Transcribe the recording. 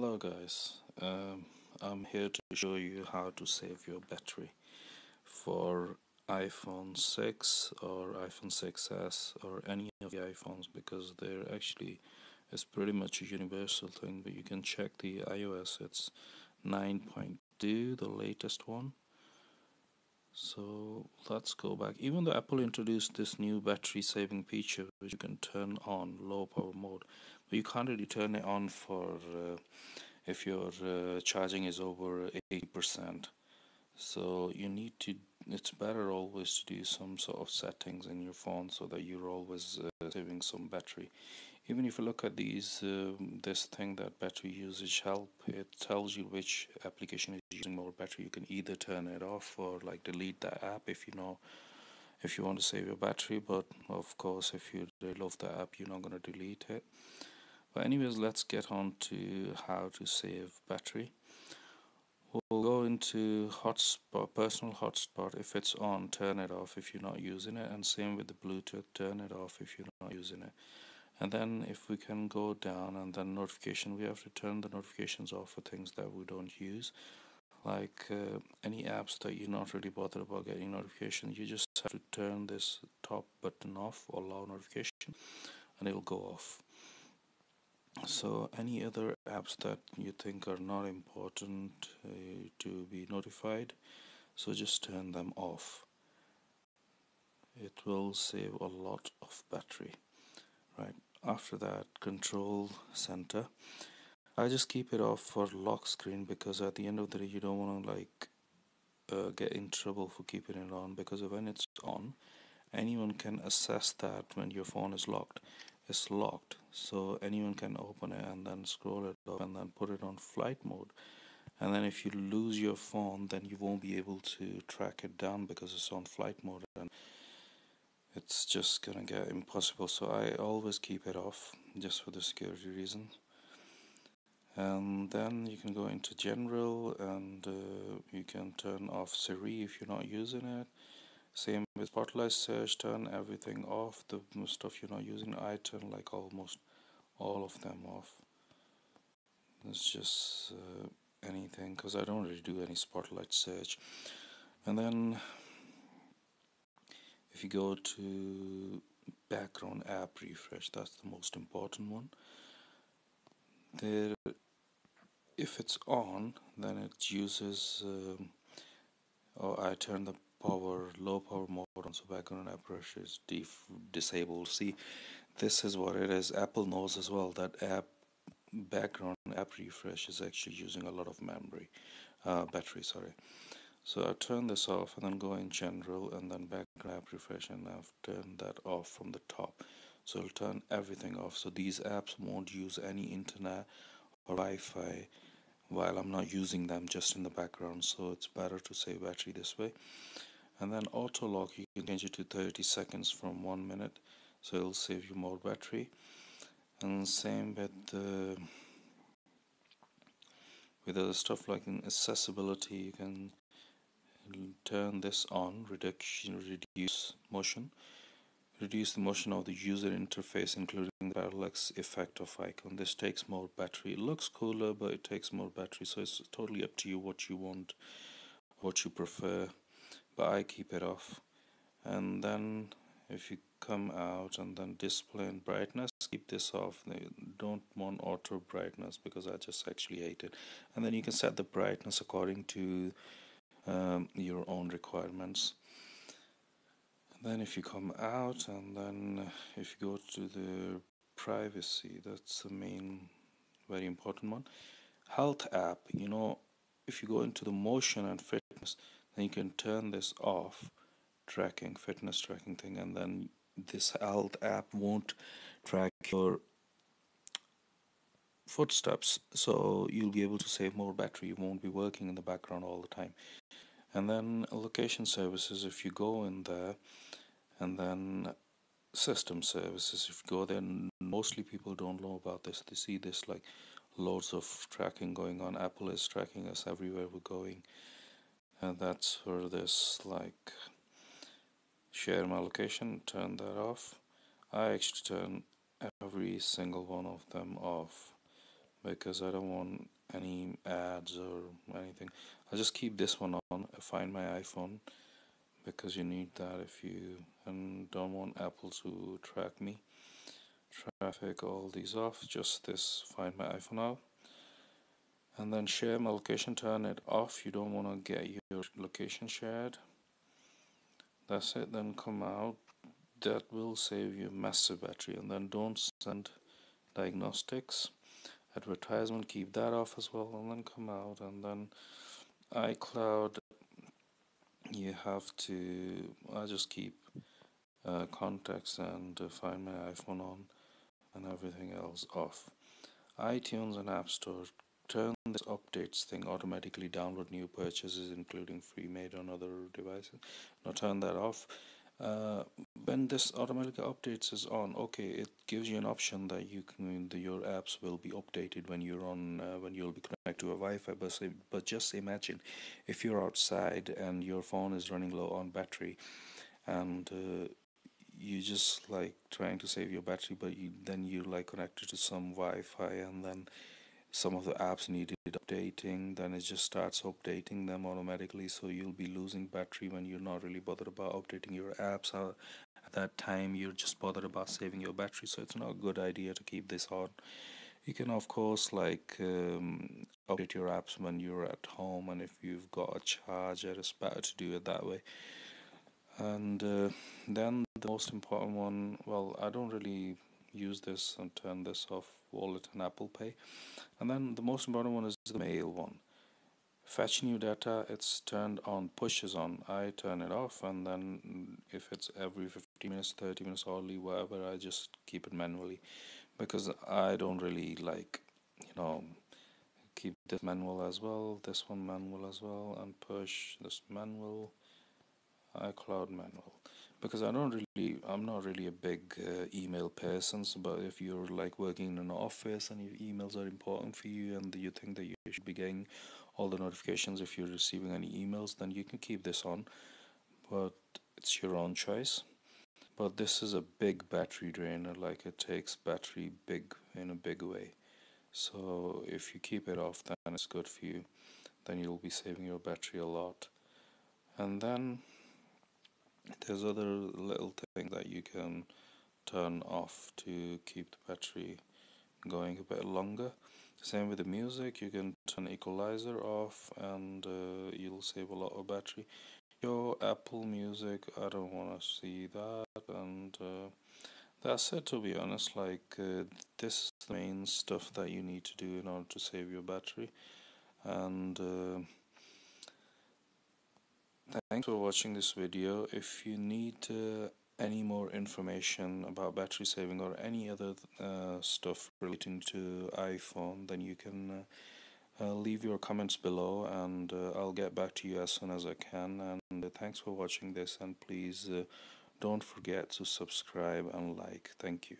Hello guys, I'm here to show you how to save your battery for iPhone 6 or iPhone 6s or any of the iPhones, because they're actually, it's pretty much a universal thing, but you can check the iOS, it's 9.2, the latest one. So let's go back. Even though Apple introduced this new battery saving feature which you can turn on low power mode, but you can't really turn it on for if your charging is over 80%. So you need to, it's better always to do some sort of settings in your phone so that you're always saving some battery. Even if you look at these this thing that battery usage help, it tells you which application is using more battery. You can either turn it off or like delete the app if you want to save your battery, but of course if you love the app you're not going to delete it. But anyways, let's get on to how to save battery. We'll go into hotspot, personal hotspot. If it's on, turn it off if you're not using it, and same with the Bluetooth, turn it off if you're not using it. And then if we can go down, and then notification, we have to turn the notifications off for things that we don't use, like any apps that you're not really bothered about getting notifications. You just have to turn this top button off or allow notification and it'll go off. So any other apps that you think are not important to be notified, so just turn them off. It will save a lot of battery. Right. After that, control center. I just keep it off for lock screen, because at the end of the day you don't want to like get in trouble for keeping it on, because when it's on anyone can access that. When your phone is locked, it's locked, so anyone can open it and then scroll it up and then put it on flight mode, and then if you lose your phone then you won't be able to track it down because it's on flight mode and it's just gonna get impossible. So I always keep it off just for the security reason. And then you can go into general and you can turn off Siri if you're not using it. Same with Spotlight search, turn everything off, the stuff you're not using. I turn like almost all of them off. It's just anything, because I don't really do any Spotlight search. And then if you go to background app refresh, that's the most important one. There, if it's on, then it uses, or I turn the power, low power mode on, so background app refresh is disabled. See, this is what it is. Apple knows as well that app background app refresh is actually using a lot of memory, battery, sorry. So I turn this off and then go in general and then background app refresh, and I've turned that off from the top. So it'll turn everything off. So these apps won't use any internet or Wi-Fi while I'm not using them, just in the background. So it's better to save battery this way. And then auto lock, you can change it to 30 seconds from 1 minute. So it'll save you more battery. And same with other stuff like in accessibility, you can turn this on, reduce motion, reduce the motion of the user interface, including the parallax effect of icon. This takes more battery. It looks cooler, but it takes more battery, so it's totally up to you what you want, what you prefer, but I keep it off. And then if you come out, and then display and brightness, keep this off. They don't want auto brightness because I just actually hate it. And then you can set the brightness according to your own requirements. And then if you come out, and then if you go to the privacy, that's the main very important one. Health app, you know, if you go into the motion and fitness, then you can turn this off, tracking, fitness tracking thing, and then this health app won't track your footsteps, so you'll be able to save more battery. You won't be working in the background all the time. And then location services, if you go in there, and then system services, if you go there, mostly people don't know about this. They see this like loads of tracking going on. Apple is tracking us everywhere we're going, and that's for this like share my location, turn that off. I actually turn every single one of them off, because I don't want any ads or anything. I'll just keep this one on, Find My iPhone, because you need that if you and don't want Apple to track me. Traffic, all these off, just this Find My iPhone out. And then share my location, turn it off. You don't want to get your location shared. That's it. Then come out. That will save you massive battery. And then don't send diagnostics, advertisement, keep that off as well. And then come out. And then iCloud, you have to, I just keep contacts and Find My iPhone on and everything else off. iTunes and App Store, turn this updates thing, automatically download new purchases including free made on other devices. Now turn that off. When this automatically updates is on, okay, it gives you an option that you can, your apps will be updated when you're on when you'll be connected to a Wi-Fi. But just imagine if you're outside and your phone is running low on battery, and you just like trying to save your battery, but then you're like connected to some Wi-Fi, and then some of the apps needed updating, then it just starts updating them automatically, so you'll be losing battery when you're not really bothered about updating your apps. At that time you're just bothered about saving your battery, so it's not a good idea to keep this on. You can of course like update your apps when you're at home, and if you've got a charger, it's better to do it that way. And then the most important one, well, I don't really use this, and turn this off, Wallet and Apple Pay. And then the most important one is the mail one, fetch new data. It's turned on, push is on, I turn it off. And then if it's every 15 minutes, 30 minutes, hourly, whatever, I just keep it manually, because I don't really like, you know, keep this manual as well, this one manual as well, and push this manual, iCloud manual, because I'm not really a big email person. But if you're like working in an office and your emails are important for you, and you think that you should be getting all the notifications if you're receiving any emails, then you can keep this on, but it's your own choice. But this is a big battery drainer, like it takes battery big in a big way. So if you keep it off, then it's good for you, then you'll be saving your battery a lot. And then there's other little thing that you can turn off to keep the battery going a bit longer. Same with the music, you can turn equalizer off, and you'll save a lot of battery. Your Apple Music, I don't want to see that. And that's it, to be honest. Like this is the main stuff that you need to do in order to save your battery. And thanks for watching this video. If you need any more information about battery saving or any other stuff relating to iPhone, then you can leave your comments below, and I'll get back to you as soon as I can. And thanks for watching this, and please don't forget to subscribe and like. Thank you.